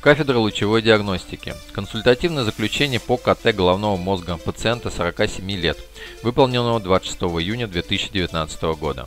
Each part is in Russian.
Кафедра лучевой диагностики. Консультативное заключение по КТ головного мозга пациента 47 лет, выполненного 26 июня 2019 года.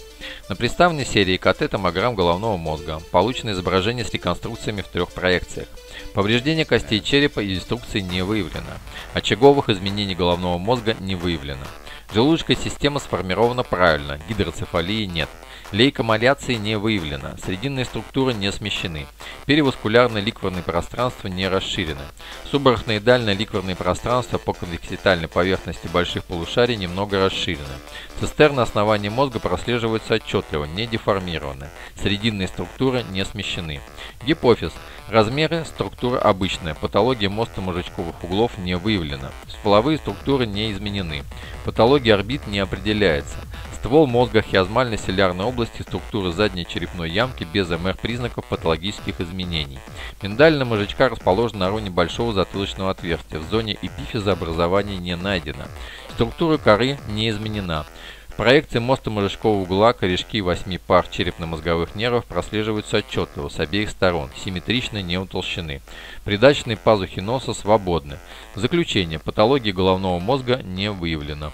На представленной серии КТ томограмм головного мозга получено изображение с реконструкциями в трех проекциях. Повреждение костей черепа и деструкции не выявлено. Очаговых изменений головного мозга не выявлено. Желудочковая система сформирована правильно, гидроцефалии нет. Лейкомаляции не выявлено, срединные структуры не смещены, переваскулярное ликварное пространство не расширены, субарахноидальное ликварное пространство по конвекситальной поверхности больших полушарий немного расширены, цистерны основания мозга прослеживаются отчетливо, не деформированы, срединные структуры не смещены. Гипофиз. Размеры, структура обычная, патология моста мозжечковых углов не выявлена, стволовые структуры не изменены, патология орбит не определяется. Ствол мозга хиазмальной селлярной области, структуры задней черепной ямки без МР-признаков патологических изменений. Миндалина мозжечка расположена на уровне большого затылочного отверстия, в зоне эпифиза образования не найдено. Структура коры не изменена. В проекции моста мозжечкового угла корешки 8 пар черепно-мозговых нервов прослеживаются отчетливо с обеих сторон, симметрично не утолщены. Придаточные пазухи носа свободны. В заключение, патология головного мозга не выявлена.